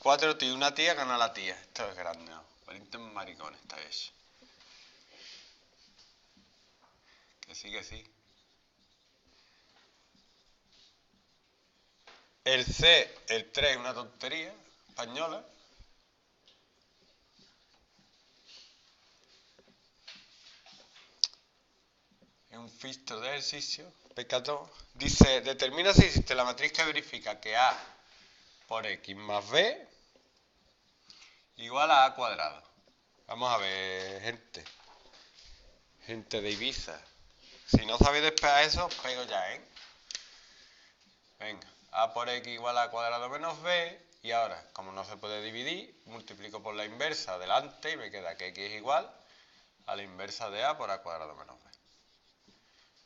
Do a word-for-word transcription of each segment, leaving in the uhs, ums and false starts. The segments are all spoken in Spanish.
Cuatro tíos, una tía, gana la tía. Esto es grande, ¿no? Valientes maricones esta vez. Que sí, que sí. El C, el tres, una tontería española. Es un filtro de ejercicio. Pecado. Dice, determina si existe la matriz que verifica que A por X más B igual a A cuadrado. Vamos a ver, gente. Gente de Ibiza. Si no sabéis despegar eso, os pego ya, ¿eh? Venga. A por X igual a cuadrado menos B. Y ahora, como no se puede dividir, multiplico por la inversa delante y me queda que X es igual a la inversa de A por A cuadrado menos B.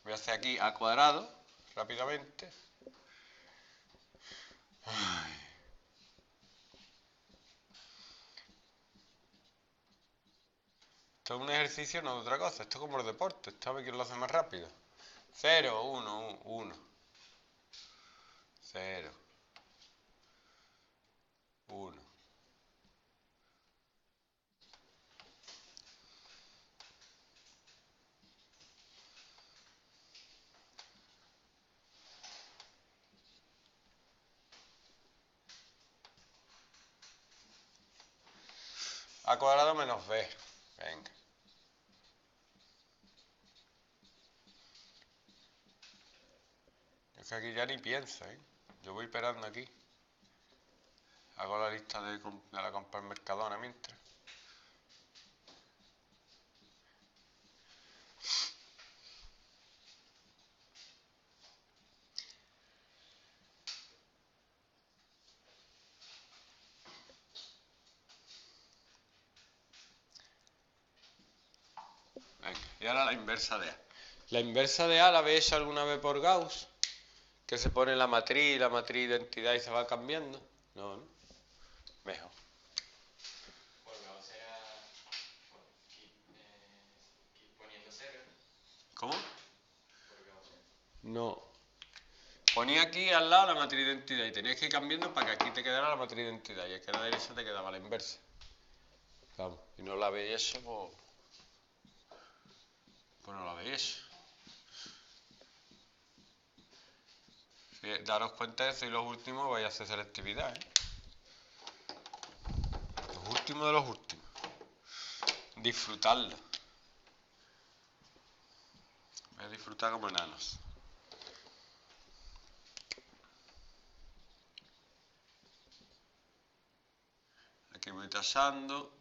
Voy a hacer aquí A cuadrado, rápidamente. Ay. Esto es un ejercicio, no es otra cosa. Esto es como el deporte. Esto a ver quién lo hace más rápido. cero, uno, uno. cero, uno. A cuadrado menos B. Venga. Es que aquí ya ni pienso, ¿eh? Yo voy esperando aquí. Hago la lista de, de la compra en Mercadona mientras. Venga, y ahora la inversa de A. La inversa de A la habéis hecho alguna vez por Gauss. Que se pone la matriz, la matriz de identidad y se va cambiando. No, ¿no? Mejor. Porque o sea, poniendo cero. ¿Cómo? No. Ponía aquí al lado la matriz de identidad y tenías que ir cambiando para que aquí te quedara la matriz de identidad. Y aquí a la derecha te quedaba la inversa. Vamos. Y no la veis eso, pues... Pues no la veis. Daros cuenta de eso y los últimos vais a hacer selectividad, ¿eh? Los últimos de los últimos. Disfrutarlo. Voy a disfrutar como enanos. Aquí voy tachando.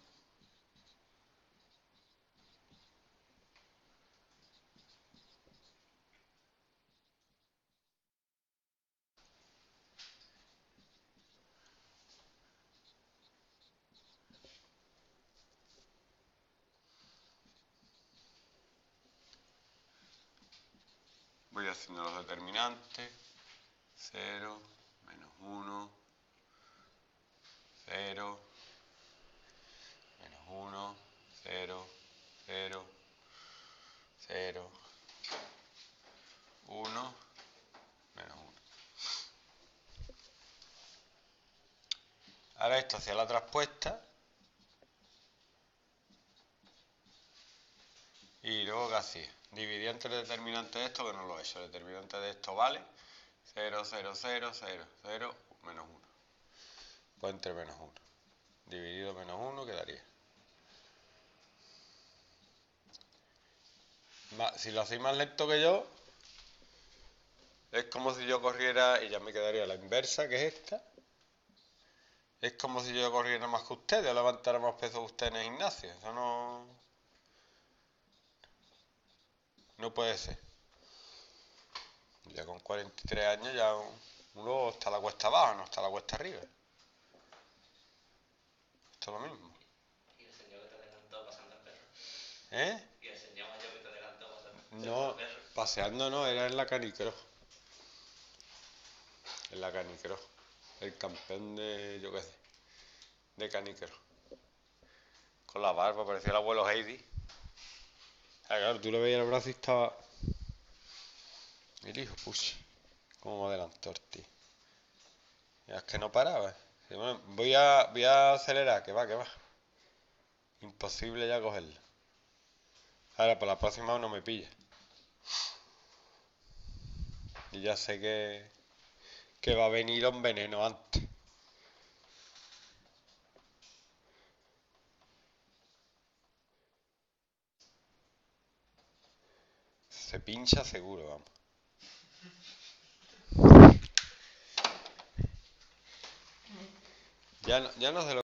Voy haciendo los determinantes, cero, menos uno, cero, menos uno, cero, cero, cero, uno, menos uno. Ahora esto hacia la traspuesta y luego que hacía. Dividí entre el determinante de esto, que no lo he hecho. El determinante de esto vale cero, cero, cero, cero, cero, menos uno. Pues entre menos uno. Dividido menos uno quedaría. Si lo hacéis más lento que yo, es como si yo corriera, y ya me quedaría la inversa, que es esta. Es como si yo corriera más que ustedes, o levantara más peso que ustedes en el gimnasio. Eso no... No puede ser. Ya con cuarenta y tres años ya uno está a la cuesta abajo, no está a la cuesta arriba. Esto es lo mismo. ¿Y el señor que te adelantó pasando al perro? ¿Eh? ¿Y el señor mayor que te adelantó pasando al perro? No, paseando no, era en la canicross. En la canicross. El campeón de, yo qué sé, de canicross. Con la barba, parecía el abuelo Heidi. Ah, claro, tú lo veías el brazo y estaba... El hijo, pucha. Como me adelantó, tío. Ya es que no paraba. Bueno, voy a, voy a acelerar, que va, que va. Imposible ya cogerla. Ahora, para la próxima no me pilla. Y ya sé que, que va a venir un veneno antes. Se pincha seguro, vamos. Ya no, ya no se lo...